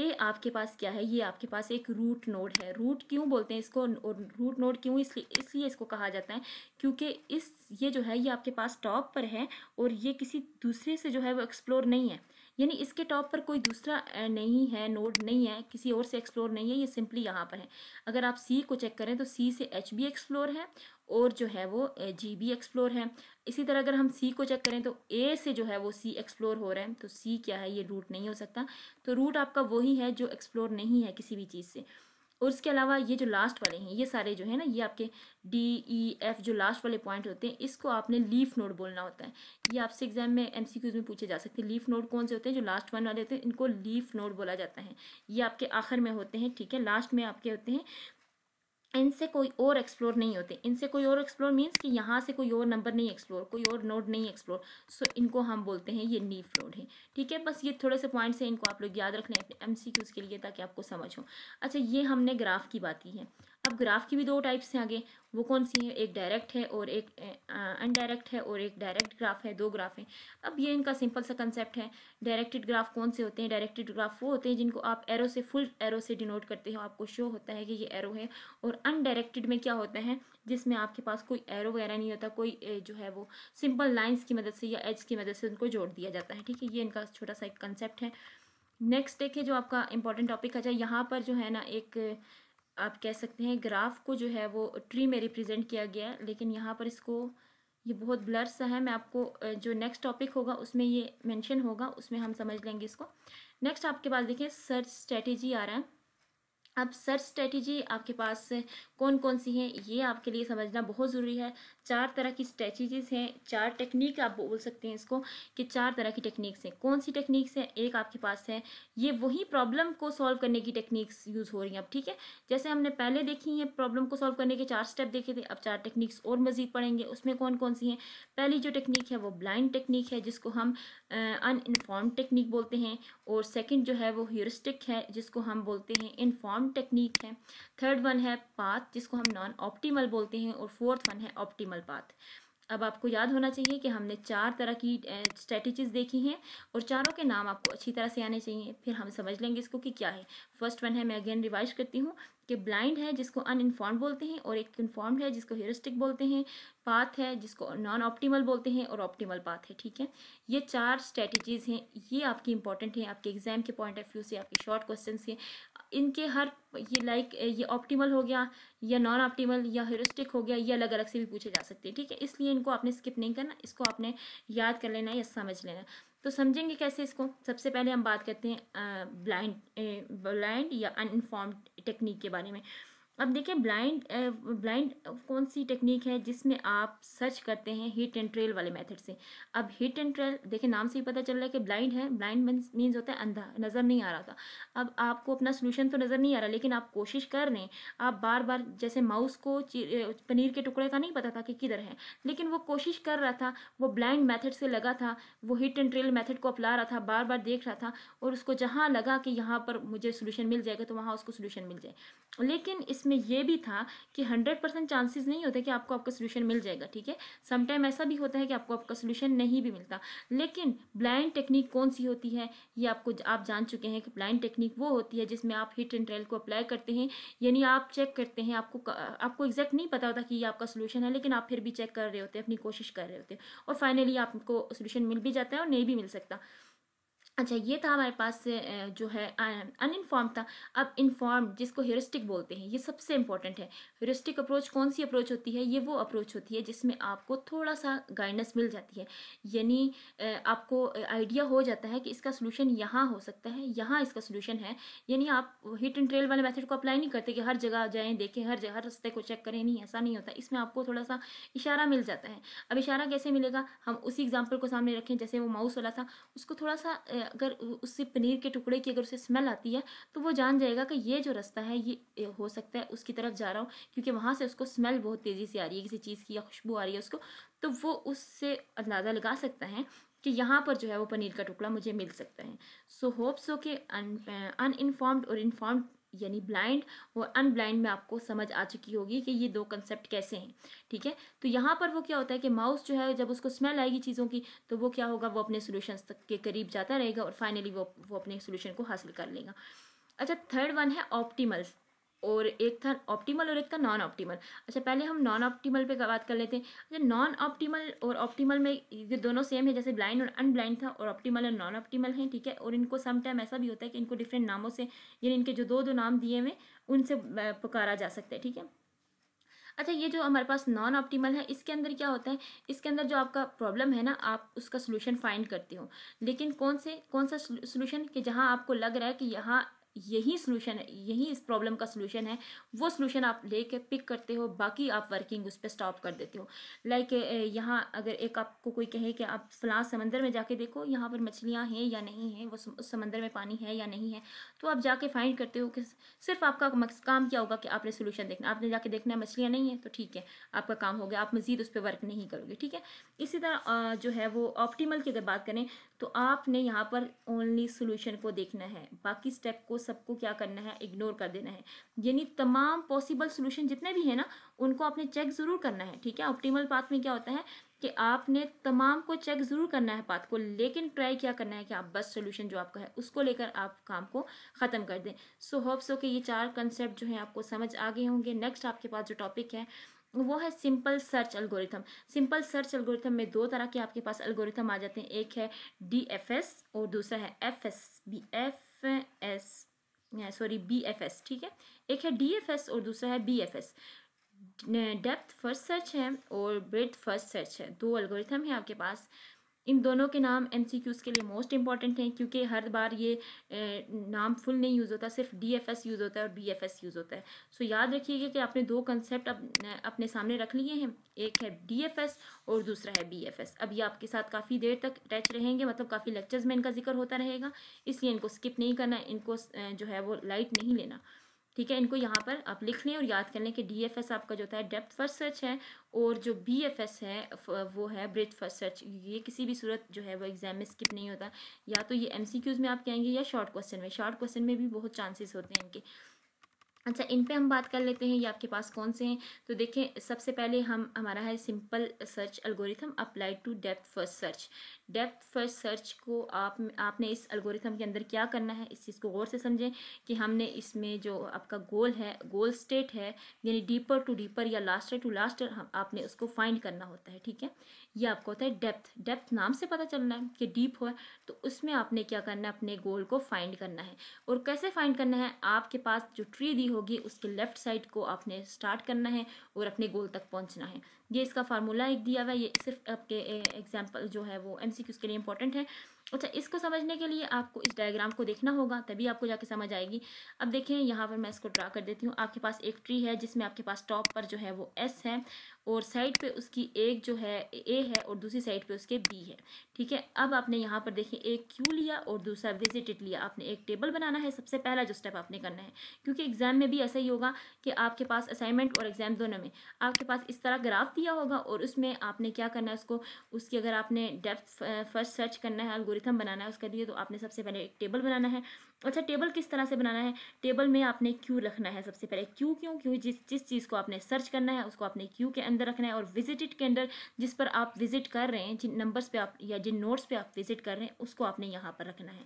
ए आपके पास क्या है? ये आपके पास एक रूट नोड है। रूट क्यों बोलते हैं इसको, और रूट नोड क्यों इसलिए इसलिए इसको कहा जाता है क्योंकि इस ये जो है ये आपके पास टॉप पर है और ये किसी दूसरे से जो है वो एक्सप्लोर नहीं है, यानी इसके टॉप पर कोई दूसरा नहीं है, नोड नहीं है, किसी और से एक्सप्लोर नहीं है, ये सिंपली यहाँ पर है। अगर आप सी को चेक करें तो सी से एच भी एक्सप्लोर है और जो है वो जी भी एक्सप्लोर है। इसी तरह अगर हम सी को चेक करें तो ए से जो है वो सी एक्सप्लोर हो रहा है, तो सी क्या है, ये रूट नहीं हो सकता। तो रूट आपका वही है जो एक्सप्लोर नहीं है किसी भी चीज़ से। और उसके अलावा ये जो लास्ट वाले हैं ये सारे जो है ना ये आपके डी ई एफ जो लास्ट वाले पॉइंट होते हैं इसको आपने लीफ नोड बोलना होता है। ये आपसे एग्जाम में एम सी क्यूज़ में पूछे जा सकते हैं। लीफ नोड कौन से होते हैं? जो लास्ट वन वाले होते हैं, इनको लीफ नोड बोला जाता है। ये आपके आखिर में होते हैं, ठीक है, लास्ट में आपके होते हैं, इनसे कोई और एक्सप्लोर नहीं होते। इनसे कोई और एक्सप्लोर मीन्स कि यहाँ से कोई और नंबर नहीं एक्सप्लोर, कोई और नोड नहीं एक्सप्लोर, सो इनको हम बोलते हैं ये लीफ नोड है, ठीक है। बस ये थोड़े से पॉइंट्स हैं, इनको आप लोग याद रख लें अपने एम सी क्यूज़ के लिए ताकि आपको समझ हो। अच्छा, ये हमने ग्राफ की बात की है। अब ग्राफ की भी दो टाइप्स हैं आगे, वो कौन सी है? एक डायरेक्ट है और एक अनडायरेक्ट है और एक डायरेक्ट ग्राफ है, दो ग्राफ हैं। अब ये इनका सिंपल सा कंसेप्ट है। डायरेक्टेड ग्राफ कौन से होते हैं? डायरेक्टेड ग्राफ वो होते हैं जिनको आप एरो से, फुल एरो से डिनोट करते हो, आपको शो होता है कि ये एरो है। और अनडायरेक्टेड में क्या होता है? जिसमें आपके पास कोई एरो वगैरह नहीं होता, कोई जो है वो सिंपल लाइन्स की मदद से या एज की मदद से उनको जोड़ दिया जाता है, ठीक है। ये इनका छोटा सा एक कंसेप्ट है। नेक्स्ट देखिए जो आपका इंपॉर्टेंट टॉपिक है, यहाँ पर जो है ना एक आप कह सकते हैं ग्राफ को जो है वो ट्री में रिप्रेजेंट किया गया है, लेकिन यहाँ पर इसको ये बहुत ब्लर सा है। मैं आपको जो नेक्स्ट टॉपिक होगा उसमें ये मेंशन होगा, उसमें हम समझ लेंगे इसको। नेक्स्ट आपके पास देखिए सर्च स्ट्रेटजी आ रहा है। अब सर्च स्ट्रेटजी आपके पास कौन कौन सी हैं ये आपके लिए समझना बहुत ज़रूरी है। चार तरह की स्ट्रेटजीज हैं, चार टेक्निक आप बोल सकते हैं इसको कि चार तरह की टेक्निक्स हैं। कौन सी टेक्निक्स हैं? एक आपके पास है ये वही प्रॉब्लम को सॉल्व करने की टेक्निक्स यूज़ हो रही हैं अब, ठीक है। जैसे हमने पहले देखी हैं प्रॉब्लम को सॉल्व करने के चार स्टेप देखे थे, अब चार टेक्निक्स और मज़ीद पढ़ेंगे। उसमें कौन कौन सी हैं? पहली जो टेक्निक है वो ब्लाइंड टेक्निक है जिसको हम अनइनफॉर्म टेक्निक बोलते हैं, और सेकेंड जो है वो ह्यूरिस्टिक है जिसको हम बोलते हैं इनफॉर्म टेक्निक है, थर्ड वन है पाथ जिसको हम नॉन ऑप्टिमल बोलते हैं, और फोर्थ वन है ऑप्टिमल पाथ। अब आपको याद होना चाहिए कि हमने चार तरह की स्ट्रेटजीज देखी हैं और चारों के नाम आपको अच्छी तरह से आने चाहिए, फिर हम समझ लेंगे इसको कि क्या है। फर्स्ट वन है, मैं अगेन रिवाइज करती हूँ, कि ब्लाइंड है जिसको अनइनफॉर्म्ड बोलते हैं, और एक इनफॉर्म्ड है जिसको ह्यूरिस्टिक बोलते हैं, पाथ है जिसको नॉन ऑप्टिमल बोलते हैं, और ऑप्टिमल पाथ है, ठीक है। ये चार स्ट्रेटजीज हैं, ये आपकी इंपॉर्टेंट हैं आपके एग्जाम के पॉइंट ऑफ व्यू से, आपके शॉर्ट क्वेश्चन के, इनके हर ये लाइक ये ऑप्टिमल हो गया या नॉन ऑप्टिमल या ह्यूरिस्टिक हो गया, ये अलग अलग से भी पूछे जा सकते हैं, ठीक है। इसलिए इनको आपने स्किप नहीं करना, इसको आपने याद कर लेना या समझ लेना। तो समझेंगे कैसे इसको, सबसे पहले हम बात करते हैं ब्लाइंड ब्लाइंड या अनइनफॉर्म्ड टेक्निक के बारे में। अब देखिए ब्लाइंड ब्लाइंड कौन सी टेक्निक है जिसमें आप सर्च करते हैं हिट एंड ट्रेल वाले मेथड से। अब हिट एंड ट्रेल देखिए नाम से ही पता चल रहा है कि ब्लाइंड है, ब्लाइंड मीन्स होता है अंधा, नज़र नहीं आ रहा था। अब आपको अपना सोल्यूशन तो नज़र नहीं आ रहा, लेकिन आप कोशिश कर रहे हैं, आप बार बार जैसे माउस को पनीर के टुकड़े का नहीं पता था कि किधर है, लेकिन वो कोशिश कर रहा था, वो ब्लाइंड मैथड से लगा था, वो हिट एंड ट्रेल मैथड को अपना रहा था, बार बार देख रहा था, और उसको जहाँ लगा कि यहाँ पर मुझे सोल्यूशन मिल जाएगा तो वहाँ उसको सोल्यूशन मिल जाए। लेकिन में ये भी था कि हंड्रेड परसेंट चांसेस नहीं होते कि आपको आपका सोल्यूशन मिल जाएगा, ठीक है। समटाइम ऐसा भी होता है कि आपको आपका सोल्यूशन नहीं भी मिलता। लेकिन ब्लाइंड टेक्निक कौन सी होती है ये आपको आप जान चुके हैं कि ब्लाइंड टेक्निक वो होती है जिसमें आप हिट एंड ट्रेल को अप्लाई करते हैं, यानी आप चेक करते हैं, आपको आपको एग्जैक्ट नहीं पता होता कि ये आपका सोल्यूशन है, लेकिन आप फिर भी चेक कर रहे होते हैं, अपनी कोशिश कर रहे होते हैं, और फाइनली आपको सोल्यूशन मिल भी जाता है और नहीं भी मिल सकता। अच्छा, ये था हमारे पास जो है अनइनफॉर्म था। अब इन्फॉर्म जिसको हेरिस्टिक बोलते हैं, ये सबसे इंपॉर्टेंट है। हेरिस्टिक अप्रोच कौन सी अप्रोच होती है? ये वो अप्रोच होती है जिसमें आपको थोड़ा सा गाइडेंस मिल जाती है, यानी आपको आइडिया हो जाता है कि इसका सोल्यूशन यहाँ हो सकता है, यहाँ इसका सोल्यूशन है। यानी आप हिट एंड ट्रेल वाले मेथड को अप्लाई नहीं करते कि हर जगह जाएँ, देखें, हर जगह रास्ते को चेक करें, नहीं, ऐसा नहीं होता। इसमें आपको थोड़ा सा इशारा मिल जाता है। अब इशारा कैसे मिलेगा? हम उसी एग्जाम्पल को सामने रखें, जैसे वो माउस वाला था, उसको थोड़ा सा अगर उससे पनीर के टुकड़े की अगर उसे स्मेल आती है तो वो जान जाएगा कि ये जो रास्ता है ये हो सकता है उसकी तरफ जा रहा हूँ, क्योंकि वहाँ से उसको स्मेल बहुत तेज़ी से आ रही है किसी चीज़ की, या खुशबू आ रही है उसको, तो वो उससे अंदाज़ा लगा सकता है कि यहाँ पर जो है वो पनीर का टुकड़ा मुझे मिल सकता है। सो होप सो कि अनइनफॉर्म्ड और इनफॉर्म्ड यानी ब्लाइंड और अनब्लाइंड में आपको समझ आ चुकी होगी कि ये दो कंसेप्ट कैसे हैं, ठीक है। तो यहाँ पर वो क्या होता है कि माउस जो है जब उसको स्मेल आएगी चीज़ों की तो वो क्या होगा, वो अपने सोल्यूशन तक के करीब जाता रहेगा और फाइनली वो वो अपने सोल्यूशन को हासिल कर लेगा। अच्छा, थर्ड वन है ऑप्टिमल, और एक था ऑप्टिमल और एक था नॉन ऑप्टिमल। अच्छा, पहले हम नॉन ऑप्टिमल पे बात कर लेते हैं। अच्छा, नॉन ऑप्टिमल और ऑप्टिमल में ये दोनों सेम है, जैसे ब्लाइंड और अनब्लाइंड था, और ऑप्टिमल और नॉन ऑप्टिमल हैं, ठीक है। और इनको समटाइम ऐसा भी होता है कि इनको डिफरेंट नामों से, यानी इनके जो दो दो नाम दिए हुए उनसे पुकारा जा सकता है, ठीक है। अच्छा, ये जो हमारे पास नॉन ऑप्टिमल है, इसके अंदर क्या होता है, इसके अंदर जो आपका प्रॉब्लम है ना, आप उसका सोल्यूशन फाइंड करते हो, लेकिन कौन से कौन सा सोल्यूशन कि जहाँ आपको लग रहा है कि यहाँ यही सोल्यूशन है, यही इस प्रॉब्लम का सोल्यूशन है, वो सोल्यूशन आप लेके पिक करते हो, बाकी आप वर्किंग उस पर स्टॉप कर देते हो। लाइक यहाँ अगर एक आपको कोई कहे कि आप फलां समंदर में जाके देखो यहाँ पर मछलियाँ हैं या नहीं हैं, वो उस समंदर में पानी है या नहीं है, तो आप जाके फाइंड करते हो कि सिर्फ आपका काम क्या होगा कि आपने सोल्यूशन देखना, आपने जाके देखना है मछलियाँ नहीं है, तो ठीक है, आपका काम हो गया, आप मजीद उस पर वर्क नहीं करोगे, ठीक है। इसी तरह जो है वो ऑप्टिमल की अगर बात करें तो आपने यहाँ पर ओनली सोल्यूशन को देखना है, बाकी स्टेप को सबको क्या करना है, इग्नोर कर देना है। यानी तमाम पॉसिबल सोल्यूशन जितने भी हैं ना, उनको आपने चेक ज़रूर करना है, ठीक है। ऑप्टिमल पाथ में क्या होता है कि आपने तमाम को चेक ज़रूर करना है पाथ को, लेकिन ट्राई क्या करना है कि आप बस सोल्यूशन जो आपका है उसको लेकर आप काम को ख़त्म कर दें। सो होप सो कि ये चार कंसेप्ट जो हैं आपको समझ आ गए होंगे। नेक्स्ट आपके पास जो टॉपिक है वो है simple search algorithm. Simple search algorithm में दो तरह के आपके पास एल्गोरिथम आ जाते हैं, एक है डी एफ एस और दूसरा है F S B F S sorry B F S, ठीक है। एक है डी एफ एस और दूसरा है B F S. Depth first search है और ब्रेथ फर्स्ट सर्च है, दो एल्गोरिथम है आपके पास। इन दोनों के नाम एम सी क्यूज़ के लिए मोस्ट इंपॉर्टेंट हैं, क्योंकि हर बार ये नाम फुल नहीं यूज़ होता, सिर्फ डी एफ एस यूज़ होता है और बी एफ एस यूज़ होता है। सो याद रखिएगा कि आपने दो कंसेप्ट अब अपने सामने रख लिए हैं, एक है डी एफ एस और दूसरा है बी एफ एस। अब ये आपके साथ काफ़ी देर तक अटैच रहेंगे, मतलब काफ़ी लेक्चर्स में इनका जिक्र होता रहेगा, इसलिए इनको स्किप नहीं करना, इनको जो है वो लाइट नहीं लेना, ठीक है। इनको यहाँ पर आप लिख लें और याद कर लें कि डी एफ एस आपका जो होता है डेप्थ फर्स्ट सर्च है, और जो बी एफ एस है वो है ब्रेथ फर्स्ट सर्च। ये किसी भी सूरत जो है वो एग्जाम में स्किप नहीं होता, या तो ये एम सी क्यूज़ में आपके आएंगे या शॉर्ट क्वेश्चन में, शॉर्ट क्वेश्चन में भी बहुत चांसेस होते हैं इनके। अच्छा, इन पे हम बात कर लेते हैं, ये आपके पास कौन से हैं। तो देखें, सबसे पहले हम हमारा है simple search algorithm applied to depth first search. Depth first search को आप आपने इस एल्गोरिथम के अंदर क्या करना है, इस चीज़ को गौर से समझें कि हमने इसमें जो आपका गोल है, गोल स्टेट है, यानी डीपर टू डीपर या लास्टर टू लास्टर, हम आपने उसको फाइंड करना होता है, ठीक है। ये आपको होता है डेप्थ। डेप्थ नाम से पता चलना है कि डीप हो, तो उसमें आपने क्या करना है, अपने गोल को फाइंड करना है। और कैसे फाइंड करना है, आपके पास जो ट्री दी होगी उसके लेफ्ट साइड को आपने स्टार्ट करना है और अपने गोल तक पहुंचना है। ये इसका फार्मूला एक दिया हुआ है, ये सिर्फ आपके एग्जाम्पल जो है वो एम सी क्यूज़ के लिए इंपॉर्टेंट है। अच्छा, इसको समझने के लिए आपको इस डायग्राम को देखना होगा, तभी आपको जाके समझ आएगी। अब देखें, यहाँ पर मैं इसको ड्रा कर देती हूँ। आपके पास एक ट्री है जिसमें आपके पास टॉप पर जो है वो एस है, और साइड पे उसकी एक जो है ए है और दूसरी साइड पे उसके बी है, ठीक है। अब आपने यहाँ पर देखें, एक क्यू लिया और दूसरा विजिटेड लिया। आपने एक टेबल बनाना है, सबसे पहला जो स्टेप आपने करना है, क्योंकि एग्जाम में भी ऐसा ही होगा कि आपके पास असाइनमेंट और एग्जाम दोनों में आपके पास इस तरह ग्राफ दिया होगा, और उसमें आपने क्या करना है, उसको उसकी अगर आपने डेप्थ फर्स्ट सर्च करना है, एल्गोरिथम बनाना है उसका लिए, तो आपने सबसे पहले एक टेबल बनाना है। अच्छा, टेबल किस तरह से बनाना है, टेबल में आपने क्यू रखना है सबसे पहले। क्यू क्यों? क्योंकि जिस जिस चीज़ को आपने सर्च करना है उसको आपने क्यू के अंदर रखना है, और विजिटेड के अंदर जिस पर आप विजिट कर रहे हैं, जिन नंबर्स पे आप या जिन नोट्स पे आप विजिट कर रहे हैं, उसको आपने यहाँ पर रखना है।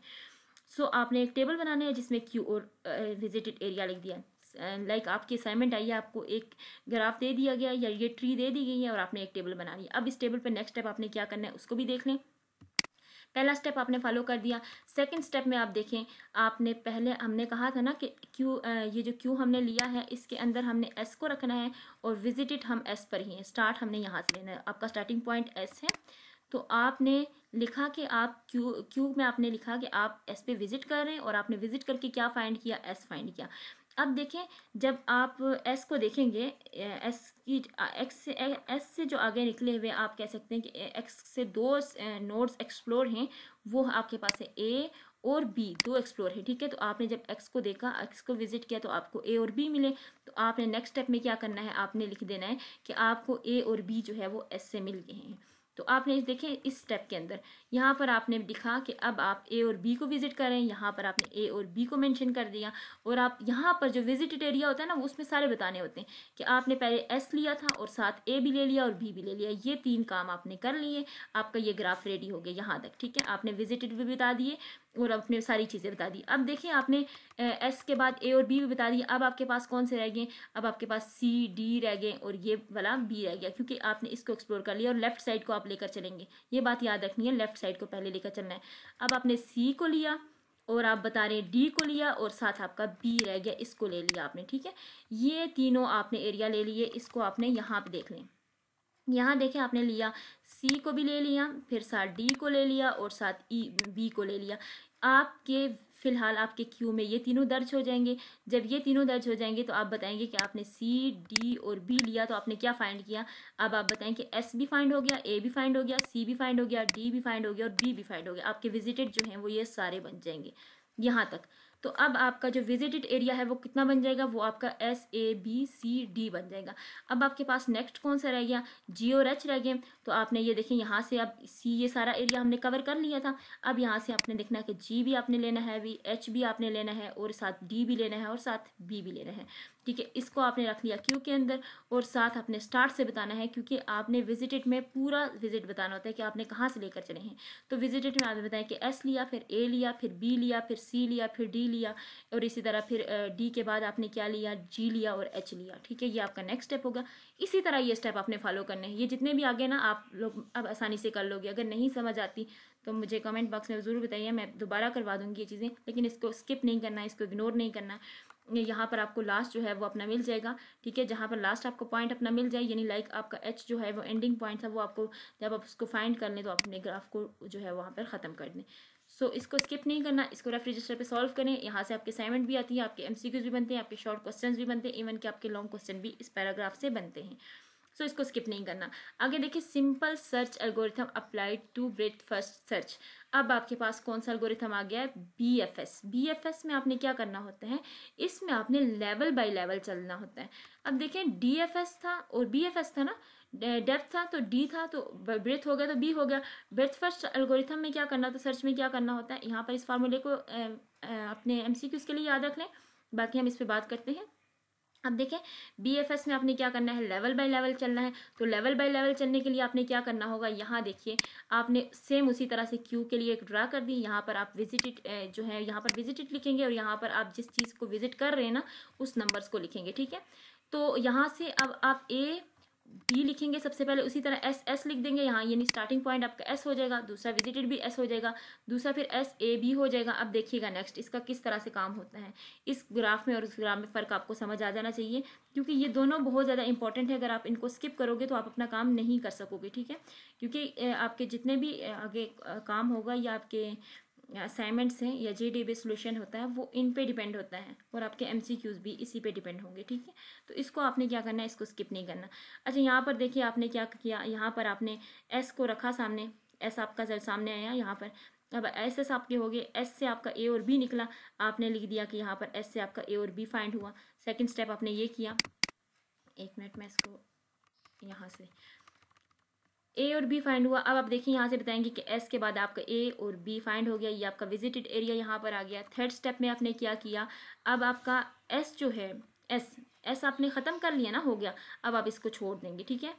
सो so, आपने एक टेबल बनाना है जिसमें क्यू और विजिटेड एरिया लिख दिया। लाइक आपकी असाइनमेंट आई है, आपको एक ग्राफ दे दिया गया या ये ट्री दे दी गई है, और आपने एक टेबल बना ली। अब इस टेबल पर नेक्स्ट स्टेप आपने क्या करना है उसको भी देख लें। पहला स्टेप आपने फॉलो कर दिया। सेकंड स्टेप में आप देखें, आपने पहले हमने कहा था ना कि क्यू, ये जो क्यू हमने लिया है इसके अंदर हमने एस को रखना है और विजिट इट हम एस पर ही हैं, स्टार्ट हमने यहाँ से लेना है, आपका स्टार्टिंग पॉइंट एस है। तो आपने लिखा कि आप क्यू क्यू में आपने लिखा कि आप एस पे विजिट कर रहे हैं और आपने विजिट करके क्या फाइंड किया, एस फाइंड किया। अब देखें जब आप एस को देखेंगे, एस की एक्स से एस से जो आगे निकले हुए आप कह सकते हैं कि एक्स से दो नोड्स एक्सप्लोर हैं, वो आपके पास है ए और बी, दो एक्सप्लोर है, ठीक है। तो आपने जब एक्स को देखा, एक्स को विजिट किया तो आपको ए और बी मिले। तो आपने नेक्स्ट स्टेप में क्या करना है, आपने लिख देना है कि आपको ए और बी जो है वो एस से मिल गए हैं। तो आपने इस देखें इस स्टेप के अंदर यहाँ पर आपने दिखा कि अब आप ए और बी को विजिट कर रहे हैं, यहाँ पर आपने ए और बी को मेंशन कर दिया और आप यहाँ पर जो विजिटेड एरिया होता है ना उसमें सारे बताने होते हैं कि आपने पहले एस लिया था और साथ ए भी ले लिया और बी भी ले लिया। ये तीन काम आपने कर लिए, आपका ये ग्राफ रेडी हो गया यहाँ तक, ठीक है। आपने विजिटेड भी बता दिए और आपने सारी चीज़ें बता दी। अब देखें आपने एस के बाद ए और बी भी बता दिए, अब आपके पास कौन से रह गए, अब आपके पास सी डी रह गए और ये वाला बी रह गया, क्योंकि आपने इसको एक्सप्लोर कर लिया और लेफ्ट साइड को आप लेकर चलेंगे। ये बात याद रखनी है, लेफ्ट साइड को पहले लेकर चलना है। अब आपने सी को लिया और आप बता रहे हैं डी को लिया और साथ आपका बी रह गया, इसको ले लिया आपने, ठीक है। ये तीनों आपने एरिया ले लिए, इसको आपने यहाँ पर देख लें, यहाँ देखें आपने लिया सी को भी ले लिया, फिर साथ डी को ले लिया और साथ ई बी को ले लिया। आपके फ़िलहाल आपके क्यू में ये तीनों दर्ज हो जाएंगे। जब ये तीनों दर्ज हो जाएंगे तो आप बताएंगे कि आपने सी डी और बी लिया तो आपने क्या फाइंड किया। अब आप बताएं कि एस भी फाइंड हो गया, ए भी फाइंड हो गया, सी भी फाइंड हो गया, डी भी फाइंड हो गया और बी भी फाइंड हो गया। आपके विजिटेड जो हैं वो ये सारे बन जाएंगे यहाँ तक। तो अब आपका जो विजिटेड एरिया है वो कितना बन जाएगा, वो आपका S A B C D बन जाएगा। अब आपके पास नेक्स्ट कौन सा रह गया, जी और एच रह गए। तो आपने ये देखें यहाँ से अब सी ये सारा एरिया हमने कवर कर लिया था। अब यहाँ से आपने देखना है कि जी भी आपने लेना है, भी एच भी आपने लेना है और साथ डी भी लेना है और साथ बी भी लेना है, ठीक है। इसको आपने रख लिया क्यू के अंदर और साथ आपने स्टार्ट से बताना है, क्योंकि आपने विजिटेड में पूरा विजिट बताना होता है कि आपने कहाँ से लेकर चले हैं। तो विजिटेड में आपने बताया कि एस लिया, फिर ए लिया, फिर बी लिया, फिर सी लिया, फिर डी लिया और इसी तरह फिर डी के बाद आपने क्या लिया, जी लिया और एच लिया, ठीक है। ये आपका नेक्स्ट स्टेप होगा। इसी तरह ये स्टेप आपने फॉलो करने हैं। ये जितने भी आगे ना आप लोग अब आसानी से कर लोगे। अगर नहीं समझ आती तो मुझे कमेंट बॉक्स में ज़रूर बताइए, मैं दोबारा करवा दूँगी ये चीज़ें, लेकिन इसको स्किप नहीं करना है, इसको इग्नोर नहीं करना है। यहाँ पर आपको लास्ट जो है वो अपना मिल जाएगा, ठीक है। जहाँ पर लास्ट आपको पॉइंट अपना मिल जाए, यानी लाइक आपका एच जो है वो एंडिंग पॉइंट था, वो आपको जब आप उसको फाइंड कर लें तो आप अपने ग्राफ को जो है वहाँ पर ख़त्म कर दें। सो so, इसको स्किप नहीं करना, इसको रेफ रजिस्टर पे सॉल्व करें। यहाँ से आपके असाइनमेंट भी आती है, आपके एमसीक्यूज भी बनते हैं, आपके शॉर्ट क्वेश्चंस भी बनते हैं, इवन कि आपके लॉन्ग क्वेश्चन भी इस पैराग्राफ से बनते हैं। सो so, इसको स्किप नहीं करना। आगे देखिए, simple search algorithm applied to breadth first search. अब आपके पास कौन सा एल्गोरिथम आ गया है, B F S. B F S में आपने क्या करना होता है, इसमें आपने लेवल बाय लेवल चलना होता है। अब देखें डी एफ एस था और बी एफ एस था ना, डेप्थ था तो डी था तो ब्रेथ हो गया तो बी हो गया। ब्रेथ फर्स्ट एल्गोरिथम में क्या करना, तो सर्च में क्या करना होता है, यहाँ पर इस फार्मूले को अपने एम सी क्यूज के लिए याद रख लें, बाकी हम इस पर बात करते हैं। अब देखें बी एफ एस में आपने क्या करना है, लेवल बाय लेवल चलना है। तो लेवल बाय लेवल चलने के लिए आपने क्या करना होगा, यहाँ देखिए आपने सेम उसी तरह से क्यू के लिए एक ड्रा कर दी। यहाँ पर आप विजिटेड जो है यहाँ पर विजिटेड लिखेंगे और यहाँ पर आप जिस चीज़ को विजिट कर रहे हैं ना उस नंबर्स को लिखेंगे, ठीक है। तो यहाँ से अब आप ए बी लिखेंगे सबसे पहले, उसी तरह एस एस लिख देंगे यहाँ, यानी स्टार्टिंग पॉइंट आपका एस हो जाएगा, दूसरा विजिटेड भी एस हो जाएगा, दूसरा फिर एस ए बी हो जाएगा। अब देखिएगा नेक्स्ट इसका किस तरह से काम होता है। इस ग्राफ में और उस ग्राफ में फ़र्क आपको समझ आ जाना चाहिए, क्योंकि ये दोनों बहुत ज़्यादा इंपॉर्टेंट है। अगर आप इनको स्किप करोगे तो आप अपना काम नहीं कर सकोगे, ठीक है। क्योंकि आपके जितने भी आगे काम होगा या आपके असाइनमेंट्स हैं या जी डी बेस सोल्यूशन होता है वो इन पे डिपेंड होता है और आपके एमसीक्यूज भी इसी पे डिपेंड होंगे, ठीक है। तो इसको आपने क्या करना है, इसको स्किप नहीं करना। अच्छा यहाँ पर देखिए आपने क्या किया, यहाँ पर आपने एस को रखा सामने, एस आपका जब सामने आया यहाँ पर, अब एस एस आपके हो गए, एस से आपका ए और बी निकला, आपने लिख दिया कि यहाँ पर एस से आपका ए और बी फाइंड हुआ। सेकेंड स्टेप आपने ये किया, एक मिनट में इसको यहाँ से ए और बी फाइंड हुआ। अब आप देखिए यहाँ से बताएंगे कि एस के बाद आपका ए और बी फाइंड हो गया, ये आपका विजिटेड एरिया यहाँ पर आ गया। थर्ड स्टेप में आपने क्या किया, अब आपका एस जो है एस एस आपने ख़त्म कर लिया ना, हो गया। अब आप इसको छोड़ देंगे, ठीक है।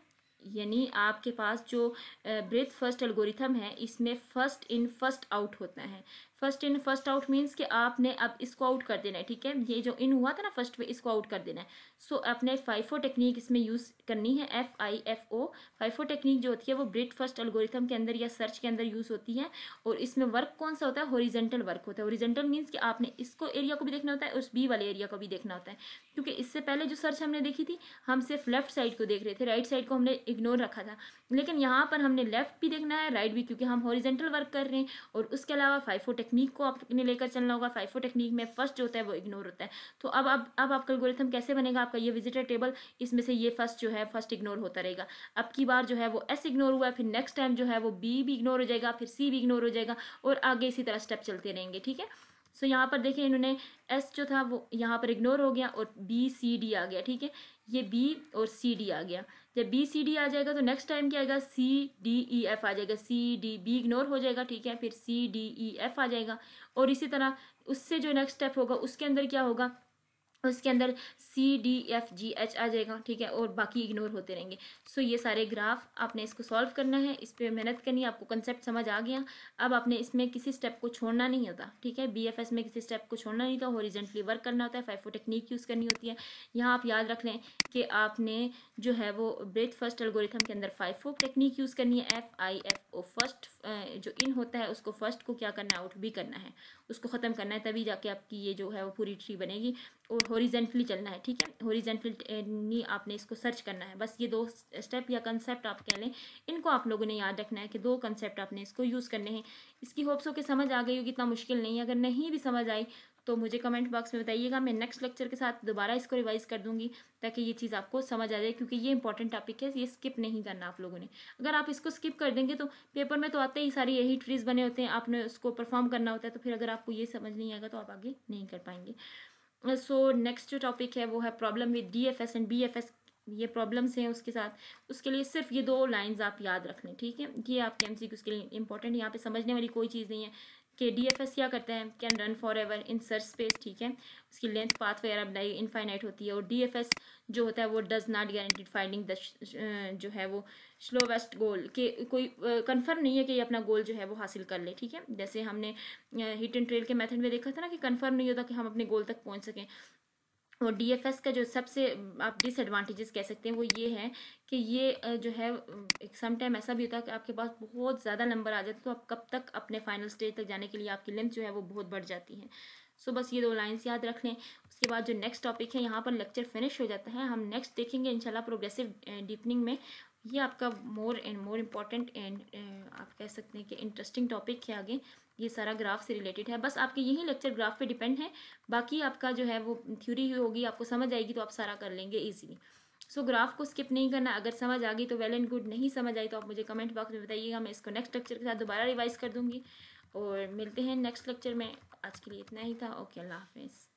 यानी आपके पास जो ब्रेथ फर्स्ट एल्गोरिथम है इसमें फर्स्ट इन फर्स्ट आउट होता है। First in first out means कि आपने अब इसको आउट कर देना है, ठीक है, ये जो इन हुआ था ना फर्स्ट पे इसको आउट कर देना है। सो so, आपने फाइफो टेक्निक इसमें यूज़ करनी है, F I F O. FIFO technique जो होती है वो ब्रेथ फर्स्ट एल्गोरिथम के अंदर या सर्च के अंदर यूज़ होती है, और इसमें वर्क कौन सा होता है, हॉरिजेंटल वर्क होता है। हॉरिजेंटल मीन्स कि आपने इसको एरिया को भी देखना होता है और उस बी वाले एरिया को भी देखना होता है, क्योंकि इससे पहले जो सर्च हमने देखी थी हम सिर्फ लेफ्ट साइड को देख रहे थे, राइट साइड को हमने इग्नोर रखा था, लेकिन यहाँ पर हमने लेफ्ट भी देखना है राइट भी, क्योंकि हम हॉरिजेंटल वर्क कर रहे हैं। और उसके अलावा फाइफो टेक्निक को आपने लेकर चलना होगा, फाइफो टेक्निक में फर्स्ट जो होता है वो इग्नोर होता है। तो अब अब अब आपका एल्गोरिथम कैसे बनेगा, आपका ये विजिटर टेबल, इसमें से ये फर्स्ट जो है फर्स्ट इग्नोर होता रहेगा। अब की बार जो है वो एस इग्नोर हुआ है, फिर नेक्स्ट टाइम जो है वो बी भी इग्नोर हो जाएगा, फिर सी भी इग्नोर हो जाएगा, और आगे इसी तरह स्टेप चलते रहेंगे, ठीक है। सो so, यहाँ पर देखें इन्होंने एस जो था वो यहाँ पर इग्नोर हो गया और बी सी डी आ गया, ठीक है, ये बी और सी डी आ गया। जब बी सी डी आ जाएगा तो नेक्स्ट टाइम क्या आएगा, सी डी ई एफ आ जाएगा, सी डी बी इग्नोर हो जाएगा, ठीक है, फिर सी डी ई एफ आ जाएगा। और इसी तरह उससे जो नेक्स्ट स्टेप होगा उसके अंदर क्या होगा, उसके अंदर C D F G H आ जाएगा, ठीक है, और बाकी इग्नोर होते रहेंगे। सो so, ये सारे ग्राफ आपने इसको सॉल्व करना है, इस पर मेहनत करनी है। आपको कंसेप्ट समझ आ गया, अब आपने इसमें किसी स्टेप को छोड़ना नहीं होता, ठीक है, बीएफएस में किसी स्टेप को छोड़ना नहीं होता, हॉरिजेंटली वर्क करना होता है, फाइफो टेक्निक यूज़ करनी होती है। यहाँ आप याद रख लें कि आपने जो है वो ब्रेथ फर्स्ट एल्गोरिथम के अंदर फाइफो टेक्निक यूज़ करनी है, F I F O. First जो इन होता है उसको फर्स्ट को क्या करना है, आउट भी करना है, उसको ख़त्म करना है, तभी जाके आपकी ये जो है वो पूरी ट्री बनेगी। और हॉरिजेंटली चलना है, ठीक है, हॉरिजेंटली आपने इसको सर्च करना है। बस ये दो स्टेप या कंसेप्ट आप कह लें, इनको आप लोगों ने याद रखना है कि दो कंसेप्ट आपने इसको यूज़ करने हैं। इसकी होप्स हो कि समझ आ गई होगी, इतना मुश्किल नहीं है। अगर नहीं भी समझ आई तो मुझे कमेंट बॉक्स में बताइएगा, मैं नेक्स्ट लेक्चर के साथ दोबारा इसको रिवाइज़ कर दूँगी ताकि ये चीज़ आपको समझ आ जाए, क्योंकि ये इंपॉर्टेंट टॉपिक है, ये स्किप नहीं करना आप लोगों ने। अगर आप इसको स्किप कर देंगे तो पेपर में तो आते ही सारी यही ट्रीज बने होते हैं, आपने उसको परफॉर्म करना होता है, तो फिर अगर आपको ये समझ नहीं आएगा तो आप आगे नहीं कर पाएंगे। सो नेक्स्ट जो टॉपिक है वो है problem with D F S and B F S, ये प्रॉब्लम्स हैं उसके साथ। उसके लिए सिर्फ ये दो लाइंस आप याद रख लें, ठीक है, ये आपके एम सी क्यूज़ के लिए इंपॉर्टेंट है, यहाँ पे समझने वाली कोई चीज़ नहीं है कि डी एफ एस क्या करता है। Can run forever in search space, ठीक है, उसकी लेंथ पाथ वगैरह बनाई इनफाइनाइट होती है। और डी एफ एस जो होता है वो does not guaranteed finding the जो है वो स्लोवेस्ट गोल, के कोई कंफर्म uh, नहीं है कि ये अपना गोल जो है वो हासिल कर ले, ठीक है, जैसे हमने हिट एंड ट्रेल के मेथड में देखा था ना कि कंफर्म नहीं होता कि हम अपने गोल तक पहुंच सकें। और डी एफ एस का जो सबसे आप डिसएडवांटेजेस कह सकते हैं वो ये है कि ये जो है एक समटाइम ऐसा भी होता है कि आपके पास बहुत ज़्यादा नंबर आ जाते हैं, तो आप कब तक अपने फाइनल स्टेज तक जाने के लिए आपकी लेंथ जो है वो बहुत बढ़ जाती है। सो so, बस ये दो लाइन्स याद रख लें। उसके बाद जो नेक्स्ट टॉपिक है यहाँ पर लेक्चर फिनिश हो जाता है, हम नेक्स्ट देखेंगे इंशाल्लाह प्रोग्रेसिव डीपनिंग में। ये आपका more and more important and आप कह सकते हैं कि इंटरेस्टिंग टॉपिक है, आगे ये सारा ग्राफ से रिलेटेड है। बस आपके यही लेक्चर ग्राफ पे डिपेंड है, बाकी आपका जो है वो थ्योरी होगी, आपको समझ आएगी तो आप सारा कर लेंगे ईजीली। सो so, ग्राफ को स्किप नहीं करना, अगर समझ आ गई तो वेल एंड गुड, नहीं समझ आई तो आप मुझे कमेंट बॉक्स में बताइएगा, मैं इसको नेक्स्ट लेक्चर के साथ दोबारा रिवाइज़ कर दूँगी। और मिलते हैं नेक्स्ट लेक्चर में, आज के लिए इतना ही था। ओके, अल्लाह हाफिज़।